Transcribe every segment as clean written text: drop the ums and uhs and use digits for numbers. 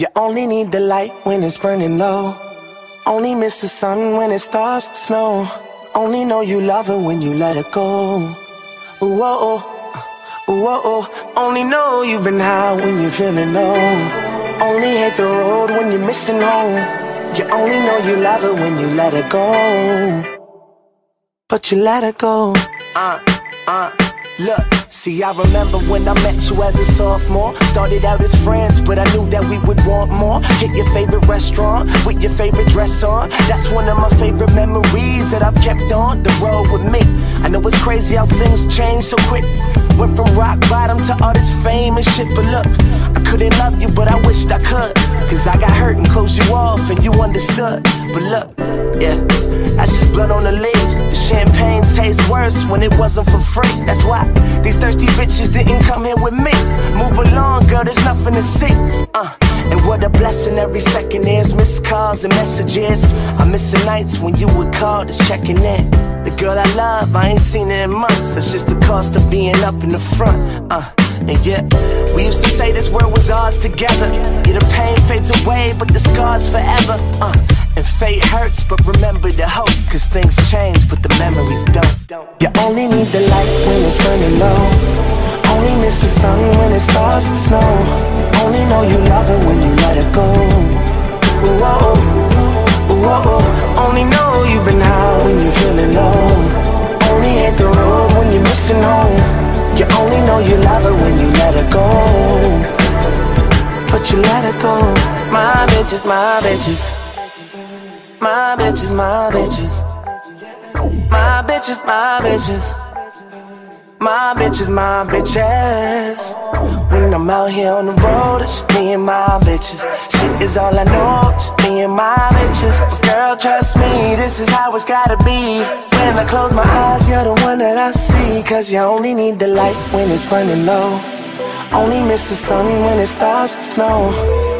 You only need the light when it's burning low. Only miss the sun when it starts to snow. Only know you love her when you let her go. Whoa, whoa. Only know you've been high when you're feeling low. Only hate the road when you're missing home. You only know you love her when you let her go. But you let her go. Look, see, I remember when I met you as a sophomore. Started out as friends, but I knew that we would want more. Hit your favorite restaurant with your favorite dress on. That's one of my favorite memories that I've kept on the road with me. I know it's crazy how things change so quick. Went from rock bottom to all this fame and shit. But look, I couldn't love you, but I wished I could. Cause I got hurt and closed you off and you understood. But look, yeah, that's just blood on the leaves. The champagne tastes worse when it wasn't for free. That's why these thirsty bitches didn't come here with me. Move along, girl, there's nothing to see. And what a blessing every second is. Missed calls and messages. I'm missing nights when you would call, just checking in. The girl I love, I ain't seen her in months. That's just the cost of being up in the front. And yeah, we used to say this world was ours together. Yeah, the pain fades away, but the scars forever. And fate hurts, but remember the hope. Cause things change, but the memories don't. You only need the light when it's burning low. Only miss the sun when it starts to snow. Only know you love her when you let her go. Whoa, whoa. Only know you've been high when you're feeling low. Only hit the road when you're missing home. You only know you love her when you let her go. But you let her go. My bitches, my bitches. My bitches, my bitches. My bitches, my bitches. My bitches, my bitches. When I'm out here on the road, it's just me and my bitches. Shit is all I know, just me and my bitches. Girl, trust me, this is how it's gotta be. When I close my eyes, you're the one that I see. Cause you only need the light when it's burning low. Only miss the sun when it starts to snow.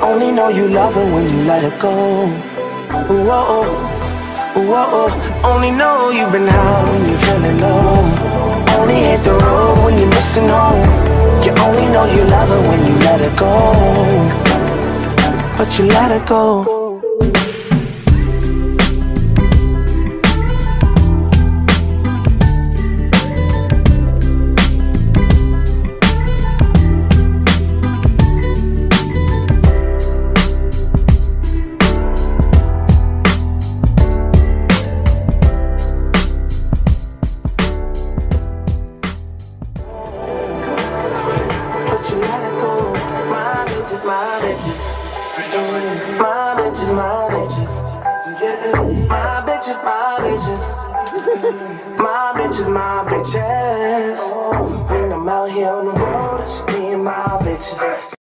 Only know you love her when you let her go. Whoa. Only know you've been high when you're feeling low. Only hit the road when you're missing home. You only know you love her when you let her go. But you let her go. My bitches. When I'm out here on the road, it's me and my bitches.